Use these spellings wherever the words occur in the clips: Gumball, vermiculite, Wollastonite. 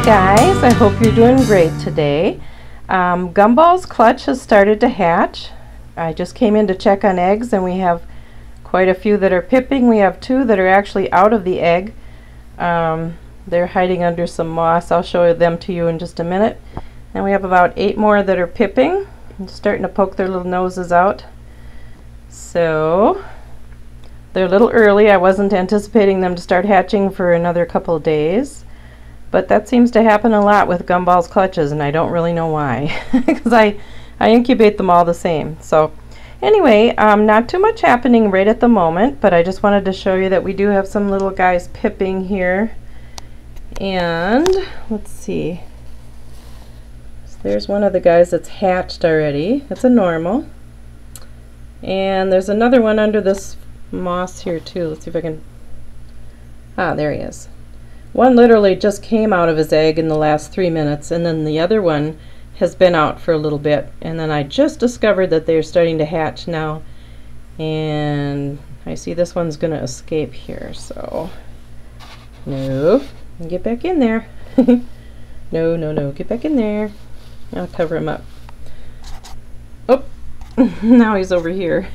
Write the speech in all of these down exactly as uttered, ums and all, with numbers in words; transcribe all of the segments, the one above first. Hey guys, I hope you're doing great today. Um, Gumball's clutch has started to hatch. I just came in to check on eggs and we have quite a few that are pipping. We have two that are actually out of the egg. Um, they're hiding under some moss. I'll show them to you in just a minute. And we have about eight more that are pipping and starting to poke their little noses out. So they're a little early. I wasn't anticipating them to start hatching for another couple of days. But that seems to happen a lot with Gumball's clutches, and I don't really know why, because I, I incubate them all the same. So anyway, um, not too much happening right at the moment, but I just wanted to show you that we do have some little guys pipping here. And let's see, so there's one of the guys that's hatched already. It's a normal. And there's another one under this moss here too. Let's see if I can, ah, there he is. One literally just came out of his egg in the last three minutes, and then the other one has been out for a little bit, and then I just discovered that they're starting to hatch now, and I see this one's gonna escape here, so no, get back in there. no, no, no, get back in there. I'll cover him up. Oh, now he's over here.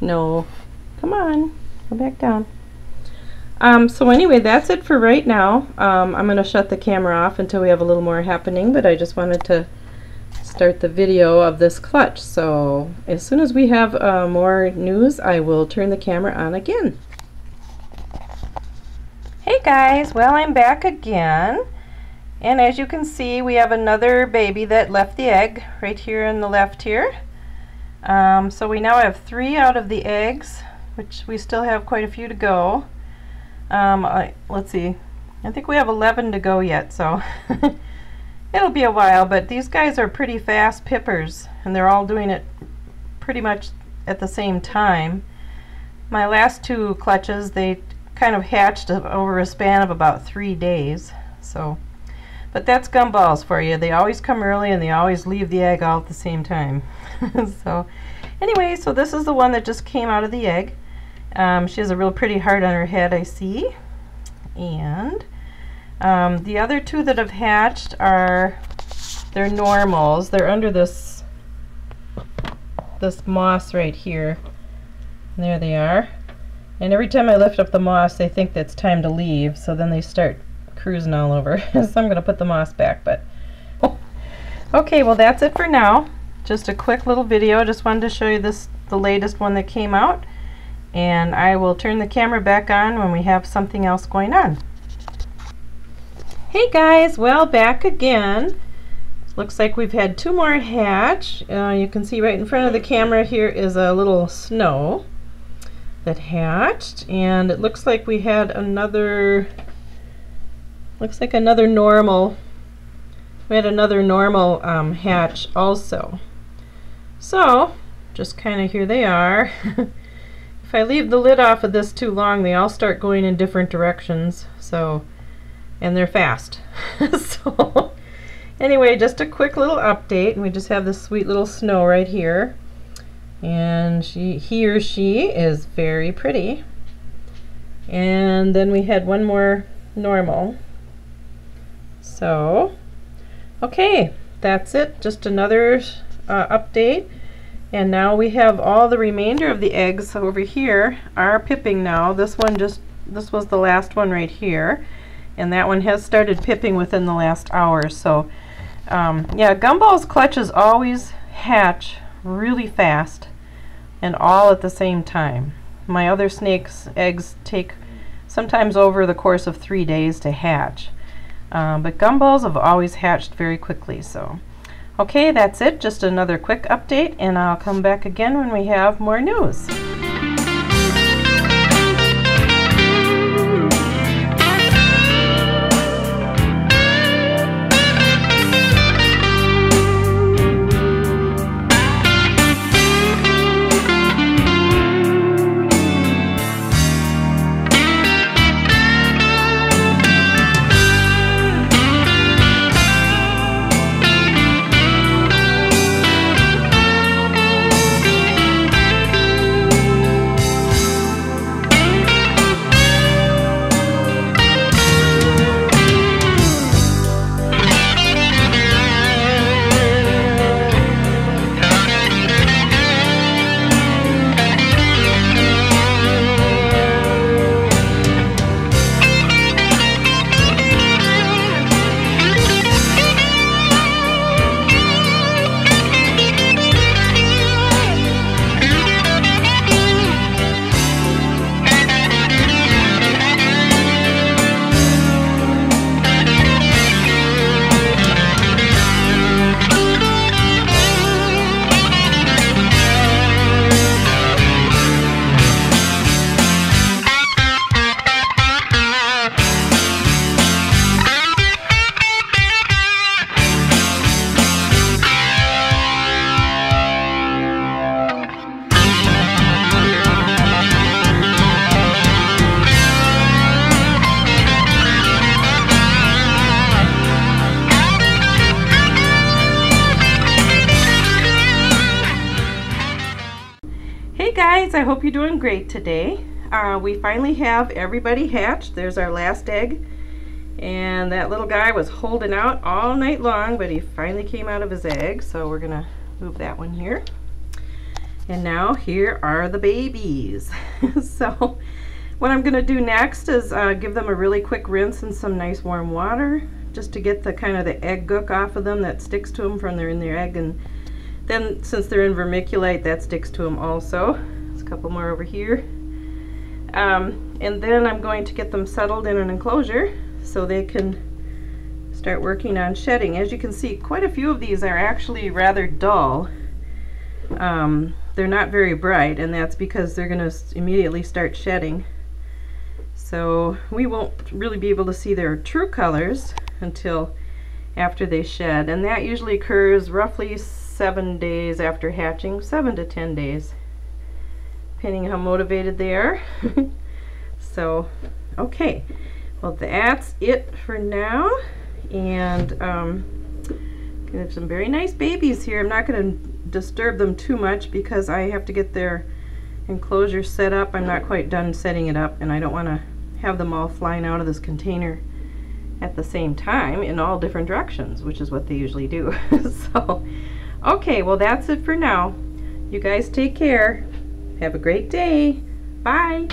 No, come on, go back down. Um, so anyway, that's it for right now. Um, I'm going to shut the camera off until we have a little more happening, but I just wanted to start the video of this clutch. So as soon as we have uh, more news, I will turn the camera on again. Hey guys, well I'm back again. And as you can see, we have another baby that left the egg right here in the left here. Um, so we now have three out of the eggs, which we still have quite a few to go. Um, I, let's see, I think we have eleven to go yet, so it'll be a while, but these guys are pretty fast pippers, and they're all doing it pretty much at the same time. My last two clutches, they kind of hatched over a span of about three days, so, but that's Gumballs for you. They always come early, and they always leave the egg all at the same time. So, anyway, so this is the one that just came out of the egg. Um, she has a real pretty heart on her head, I see. And um, the other two that have hatched are, they're normals. They're under this, this moss right here. There they are. And every time I lift up the moss, they think that's time to leave. So then they start cruising all over. So I'm going to put the moss back. But oh. Okay, well that's it for now. Just a quick little video. Just wanted to show you this, the latest one that came out. And I will turn the camera back on when we have something else going on. Hey guys, well back again. Looks like we've had two more hatch. Uh, you can see right in front of the camera here is a little snow that hatched, and it looks like we had another, looks like another normal, we had another normal um, hatch also. So, just kind of here they are. If I leave the lid off of this too long, they all start going in different directions, so, and they're fast. So anyway, just a quick little update, and we just have this sweet little snow right here, and she, he or she is very pretty. And then we had one more normal. So okay, that's it, just another uh, update. And now we have all the remainder of the eggs over here are pipping now. This one just, this was the last one right here. And that one has started pipping within the last hour. So um, yeah, Gumball's clutches always hatch really fast and all at the same time. My other snake's eggs take sometimes over the course of three days to hatch. Um, but Gumballs have always hatched very quickly. So. Okay, that's it. Just another quick update, and I'll come back again when we have more news. Hey guys, I hope you're doing great today. Uh, we finally have everybody hatched. There's our last egg, and that little guy was holding out all night long, but he finally came out of his egg, so we're gonna move that one here. And now here are the babies. So what I'm gonna do next is uh, give them a really quick rinse in some nice warm water, just to get the kind of the egg gook off of them that sticks to them from they're in their egg. And then since they're in vermiculite, that sticks to them also. There's a couple more over here. Um, and then I'm going to get them settled in an enclosure so they can start working on shedding. As you can see, quite a few of these are actually rather dull. Um, they're not very bright, and that's because they're going to immediately start shedding. So we won't really be able to see their true colors until after they shed, and that usually occurs roughly seven days after hatching, seven to ten days, depending how motivated they are. So, okay, well that's it for now, and um, we have some very nice babies here. I'm not going to disturb them too much because I have to get their enclosure set up. I'm not quite done setting it up, and I don't want to have them all flying out of this container at the same time in all different directions, which is what they usually do. So, okay, well that's it for now. You guys take care. Have a great day. Bye.